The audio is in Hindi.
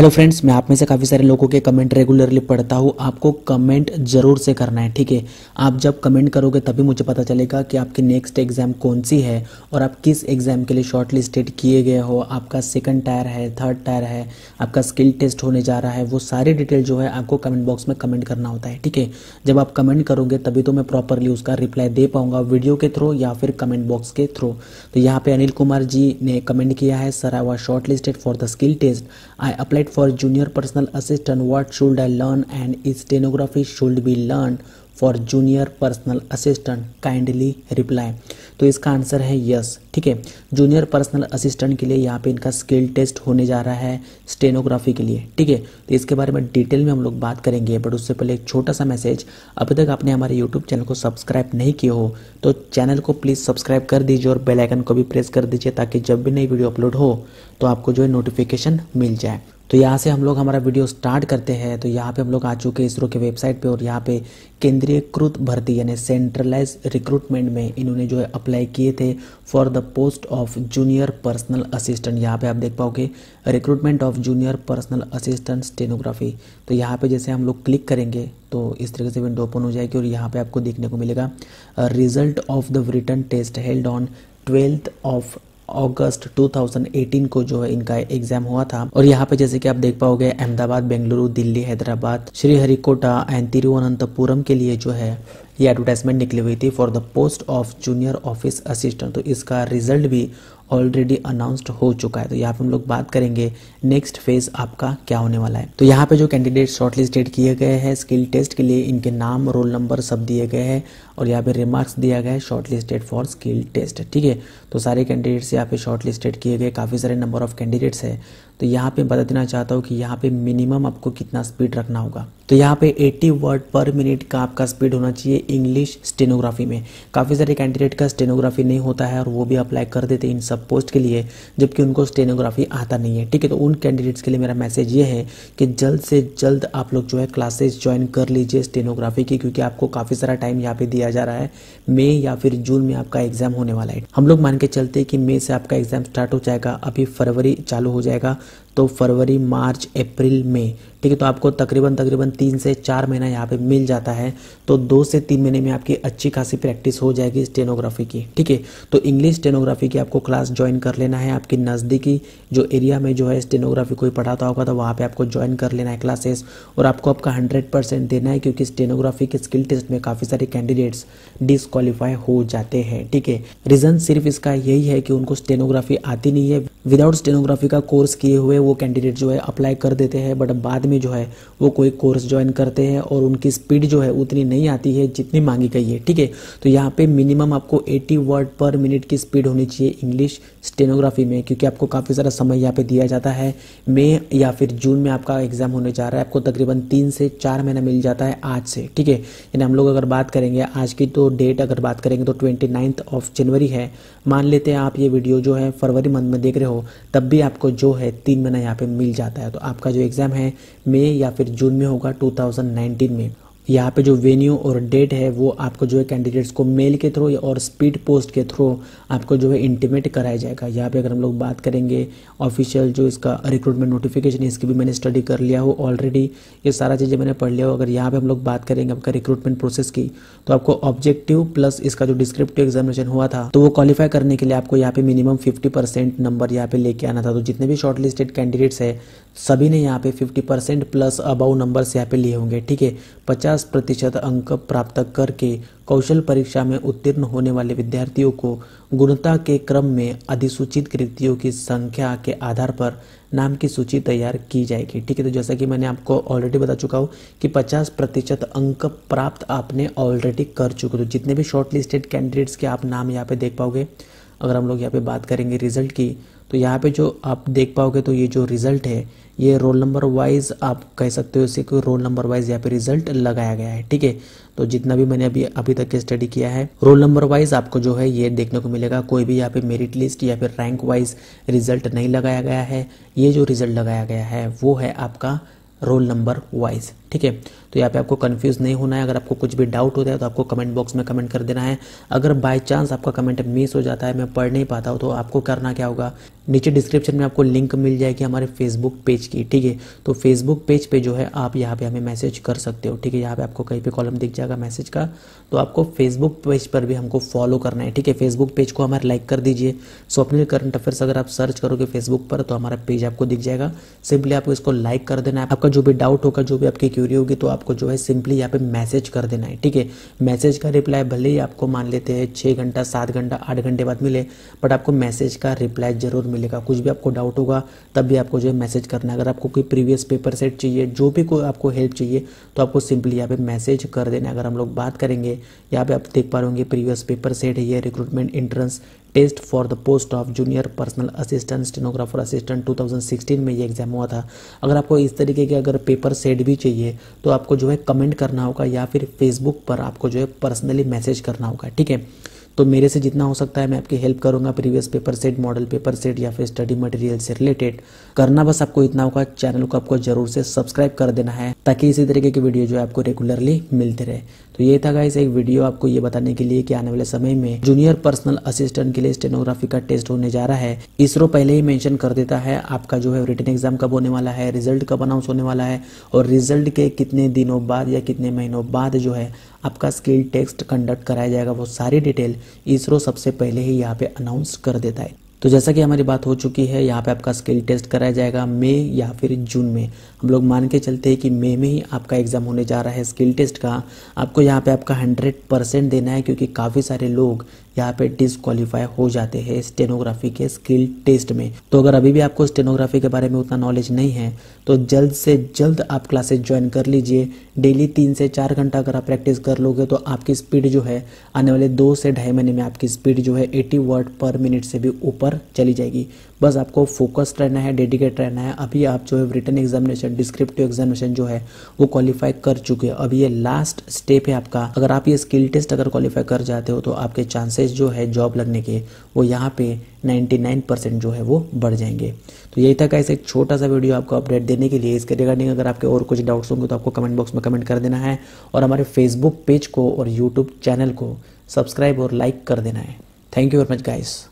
हेलो फ्रेंड्स, मैं आप में से काफ़ी सारे लोगों के कमेंट रेगुलरली पढ़ता हूँ। आपको कमेंट जरूर से करना है, ठीक है। आप जब कमेंट करोगे तभी मुझे पता चलेगा कि आपकी नेक्स्ट एग्ज़ाम कौन सी है और आप किस एग्ज़ाम के लिए शॉर्टलिस्टेड किए गए हो। आपका सेकंड टायर है, थर्ड टायर है, आपका स्किल टेस्ट होने जा रहा है, वो सारी डिटेल जो है आपको कमेंट बॉक्स में कमेंट करना होता है, ठीक है। जब आप कमेंट करोगे तभी तो मैं प्रॉपरली उसका रिप्लाई दे पाऊँगा, वीडियो के थ्रू या फिर कमेंट बॉक्स के थ्रू। तो यहाँ पर अनिल कुमार जी ने कमेंट किया है, sir I was shortlisted for the skill test, I apply for junior personal assistant, what should I learn and is stenography should be learned for junior personal assistant, kindly reply। तो इसका आंसर है यस, ठीक है। जूनियर पर्सनल असिस्टेंट के लिए यहाँ पे इनका स्किल टेस्ट होने जा रहा है स्टेनोग्राफी के लिए, ठीक है। तो इसके बारे में डिटेल में हम लोग बात करेंगे, बट उससे पहले एक छोटा सा मैसेज। अभी तक आपने हमारे यूट्यूब चैनल को सब्सक्राइब नहीं किया हो तो चैनल को प्लीज़ सब्सक्राइब कर दीजिए और बेल आइकन को भी प्रेस कर दीजिए, ताकि जब भी नई वीडियो अपलोड हो तो आपको जो है नोटिफिकेशन मिल जाए। तो यहाँ से हम लोग हमारा वीडियो स्टार्ट करते हैं। तो यहाँ पे हम लोग आ चुके इसरो के वेबसाइट पे और यहाँ पे केंद्रीयकृत भर्ती यानी सेंट्रलाइज रिक्रूटमेंट में इन्होंने जो है अप्लाई किए थे for the post of junior personal assistant. यहाँ पे आप देख पाओगे recruitment of junior personal assistant stenography. तो यहाँ पे जैसे हम लोग क्लिक करेंगे तो इस तरीके से विंडो ओपन हो जाएगी और यहाँ पे आपको देखने को मिलेगा result of the written test held on 12 August 2018 को जो है इनका एग्जाम हुआ था। और यहाँ पे जैसे कि आप देख पाओगे अहमदाबाद, बेंगलुरु, दिल्ली, हैदराबाद, श्रीहरिकोटा एंड तिरुवनंतपुरम के लिए जो है ये एडवर्टाइजमेंट निकली हुई थी for the post of junior office assistant. तो इसका रिजल्ट भी ऑलरेडी अनाउंस्ड हो चुका है। तो यहाँ पे हम लोग बात करेंगे नेक्स्ट फेज आपका क्या होने वाला है। तो यहाँ पे जो कैंडिडेट शॉर्टलिस्टेड किए गए हैं स्किल टेस्ट के लिए, इनके नाम, रोल नंबर सब दिए गए हैं और यहाँ पे रिमार्क्स दिया गया है शॉर्टलिस्टेड फॉर स्किल टेस्ट, ठीक है। तो सारे कैंडिडेट्स यहाँ पे शॉर्टलिस्टेड किए गए, काफ़ी सारे नंबर ऑफ कैंडिडेट्स है। तो यहाँ पे बता देना चाहता हूँ कि यहाँ पे मिनिमम आपको कितना स्पीड रखना होगा। तो यहाँ पे 80 वर्ड पर मिनट का आपका स्पीड होना चाहिए इंग्लिश स्टेनोग्राफी में। काफ़ी सारे कैंडिडेट का स्टेनोग्राफी नहीं होता है और वो भी अप्लाई कर देते हैं इन सब पोस्ट के लिए, जबकि उनको स्टेनोग्राफी आता नहीं है, ठीक है। तो उन कैंडिडेट्स के लिए मेरा मैसेज ये है कि जल्द से जल्द आप लोग जो है क्लासेज ज्वाइन कर लीजिए स्टेनोग्राफी की, क्योंकि आपको काफ़ी सारा टाइम यहाँ पर दिया जा रहा है। मई या फिर जून में आपका एग्जाम होने वाला है। हम लोग मान के चलते कि मई से आपका एग्जाम स्टार्ट हो जाएगा, अभी फरवरी चालू हो जाएगा, तो फरवरी, मार्च, अप्रैल, मई, ठीक है। तो आपको तकरीबन 3 से 4 महीना यहाँ पे मिल जाता है। तो 2 से 3 महीने में आपकी अच्छी खासी प्रैक्टिस हो जाएगी स्टेनोग्राफी की, ठीक है। तो इंग्लिश स्टेनोग्राफी की आपको क्लास ज्वाइन कर लेना है। आपकी नज़दीकी जो एरिया में जो है स्टेनोग्राफी कोई पढ़ाता होगा तो वहाँ पे आपको ज्वाइन कर लेना है क्लासेस, और आपको आपका 100% देना है, क्योंकि स्टेनोग्राफी के स्किल टेस्ट में काफ़ी सारे कैंडिडेट्स डिसक्वालीफाई हो जाते हैं, ठीक है। रीज़न सिर्फ इसका यही है कि उनको स्टेनोग्राफी आती नहीं है। विदाउट स्टेनोग्राफी का कोर्स किए हुए वो कैंडिडेट जो है अप्लाई कर देते हैं, बट बाद में जो है वो कोई कोर्स ज्वाइन करते हैं और उनकी स्पीड जो है उतनी नहीं आती है जितनी मांगी गई है, ठीक है। तो यहाँ पे मिनिमम आपको 80 वर्ड पर मिनट की स्पीड होनी चाहिए इंग्लिश स्टेनोग्राफी में, क्योंकि आपको काफ़ी सारा समय यहाँ पे दिया जाता है। मई या फिर जून में आपका एग्जाम होने जा रहा है, आपको तकरीबन 3 से 4 महीना मिल जाता है आज से, ठीक है। यानी हम लोग अगर बात करेंगे आज की तो डेट अगर बात करेंगे तो 29 जनवरी है। मान लेते हैं आप ये वीडियो जो है फरवरी मंथ में देख रहे हो, तब भी आपको जो है 3 महीना यहाँ पे मिल जाता है। तो आपका जो एग्ज़ाम है मई या फिर जून में होगा 2019 में। यहाँ पे जो वेन्यू और डेट है वो आपको जो है कैंडिडेट्स को मेल के थ्रू और स्पीड पोस्ट के थ्रू आपको जो है इंटीमेट कराया जाएगा। यहाँ पे अगर हम लोग बात करेंगे ऑफिशियल जो इसका रिक्रूटमेंट नोटिफिकेशन, इसकी भी मैंने स्टडी कर लिया हो ऑलरेडी, ये सारा चीज़ें मैंने पढ़ लिया हो। अगर यहाँ पे हम लोग बात करेंगे आपका रिक्रूटमेंट प्रोसेस की, तो आपको ऑब्जेक्टिव प्लस इसका जो डिस्क्रिप्टिव एग्जामिनेशन हुआ था तो वो क्वालिफाई करने के लिए आपको यहाँ पे मिनिमम 50% नंबर यहाँ पे लेके आना था। तो जितने भी शॉर्टलिस्टेड कैंडिडेट्स है सभी ने यहाँ पे 50% प्लस अबाउ नंबर्स यहाँ पे लिए होंगे, ठीक है। 50% अंक प्राप्त करके कौशल परीक्षा में उत्तीर्ण होने वाले विद्यार्थियों को गुणता के क्रम में अधिसूचित कृतियों की संख्या के आधार पर नाम की सूची तैयार की जाएगी, ठीक है। तो जैसा कि मैंने आपको ऑलरेडी बता चुका हूँ कि 50% अंक प्राप्त आपने ऑलरेडी कर चुके हो। तो जितने भी शॉर्टलिस्टेड कैंडिडेट्स के आप नाम यहाँ पे देख पाओगे। अगर हम लोग यहाँ पे बात करेंगे रिजल्ट की, तो यहाँ पे जो आप देख पाओगे तो ये जो रिजल्ट है ये रोल नंबर वाइज आप कह सकते हो इसे, कोई रोल नंबर वाइज यहाँ पे रिजल्ट लगाया गया है, ठीक है। तो जितना भी मैंने अभी तक स्टडी किया है रोल नंबर वाइज आपको जो है ये देखने को मिलेगा। कोई भी यहाँ पे मेरिट लिस्ट या फिर रैंक वाइज रिजल्ट नहीं लगाया गया है। ये जो रिजल्ट लगाया गया है वो है आपका रोल नंबर वाइज। ठीक है, तो यहाँ पे आपको कंफ्यूज नहीं होना है। अगर आपको कुछ भी डाउट होता है तो आपको कमेंट बॉक्स में कमेंट कर देना है। अगर बाय चांस आपका कमेंट मिस हो जाता है, मैं पढ़ नहीं पाता हूँ, तो आपको करना क्या होगा, नीचे डिस्क्रिप्शन में आपको लिंक मिल जाएगी हमारे फेसबुक पेज की। ठीक है, तो फेसबुक पेज पे जो है आप यहाँ पे हमें मैसेज कर सकते हो। ठीक है, यहाँ पे आपको कहीं पे कॉलम दिख जाएगा मैसेज का, तो आपको फेसबुक पेज पर भी हमको फॉलो करना है। ठीक है, फेसबुक पेज को हमारे लाइक कर दीजिए। स्वप्निल करंट अफेयर्स अगर आप सर्च करोगे फेसबुक पर तो हमारा पेज आपको दिख जाएगा। सिंपली आपको इसको लाइक कर देना है। आपका जो भी डाउट होगा, जो भी आपकी क्यूरी होगी, तो आपको जो है सिंपली यहाँ पे मैसेज कर देना है। ठीक है, मैसेज का रिप्लाई भले ही आपको मान लेते हैं 6 घंटा 7 घंटा 8 घंटे बाद मिले, बट आपको मैसेज का रिप्लाई जरूर मिलेगा। कुछ भी आपको डाउट होगा तब भी आपको जो है मैसेज करना है। अगर आपको कोई प्रीवियस पेपर सेट चाहिए, जो भी कोई आपको हेल्प चाहिए, तो आपको सिंपली यहाँ पे मैसेज कर देना है। अगर हम लोग बात करेंगे, यहाँ पे आप देख पा रहे होंगे प्रीवियस पेपर सेट है ये, recruitment entrance test for the post of junior personal assistant stenographer assistant 2016 में ये एग्जाम हुआ था। अगर आपको इस तरीके के अगर पेपर सेट भी चाहिए तो आपको जो है कमेंट करना होगा या फिर फेसबुक पर आपको जो है पर्सनली मैसेज करना होगा। ठीक है, तो मेरे से जितना हो सकता है मैं आपकी हेल्प करूंगा previous paper set, model paper set या फिर स्टडी मटेरियल से रिलेटेड। करना बस आपको इतना होगा, चैनल को आपको जरूर से सब्सक्राइब कर देना है ताकि इसी तरीके की वीडियो जो है आपको रेगुलरली मिलते रहे। तो ये था गाइस एक वीडियो आपको ये बताने के लिए कि आने वाले समय में जूनियर पर्सनल असिस्टेंट के लिए स्टेनोग्राफी का टेस्ट होने जा रहा है। इसरो पहले ही मेंशन कर देता है आपका जो है रिटन एग्जाम कब होने वाला है, रिजल्ट कब अनाउंस होने वाला है, और रिजल्ट के कितने दिनों बाद या कितने महीनों बाद जो है आपका स्किल टेस्ट कंडक्ट कराया जाएगा। वो सारी डिटेल इसरो सबसे पहले ही यहाँ पे अनाउंस कर देता है। तो जैसा कि हमारी बात हो चुकी है, यहाँ पे आपका स्किल टेस्ट कराया जाएगा मई या फिर जून में। हम लोग मान के चलते हैं कि मई में ही आपका एग्जाम होने जा रहा है स्किल टेस्ट का। आपको यहाँ पे आपका 100% देना है, क्योंकि काफ़ी सारे लोग यहाँ पे डिसक्वालीफाई हो जाते हैं स्टेनोग्राफी के स्किल टेस्ट में। तो अगर अभी भी आपको स्टेनोग्राफी के बारे में उतना नॉलेज नहीं है तो जल्द से जल्द आप क्लासेज ज्वाइन कर लीजिए। डेली 3 से 4 घंटा अगर आप प्रैक्टिस कर लोगे तो आपकी स्पीड जो है आने वाले 2 से ढाई महीने में आपकी स्पीड जो है 80 वर्ड पर मिनट से भी ऊपर चली जाएगी। बस आपको फोकस्ड रहना है, डेडिकेट रहना है। अभी आप जो है रिटन एग्जामिनेशन, डिस्क्रिप्टिव एग्जामिनेशन जो है वो क्वालिफाई कर चुके हैं। अब ये लास्ट स्टेप है आपका। अगर आप ये स्किल टेस्ट अगर क्वालिफाई कर जाते हो तो आपके चांसेस जो है जॉब लगने के वो यहाँ पे 99% जो है वो बढ़ जाएंगे। तो यही था गाइस एक छोटा सा वीडियो आपको अपडेट देने के लिए। इसके रिगार्डिंग अगर आपके और कुछ डाउट्स होंगे तो आपको कमेंट बॉक्स में कमेंट कर देना है, और हमारे फेसबुक पेज को और यूट्यूब चैनल को सब्सक्राइब और लाइक कर देना है। Thank you very much guys.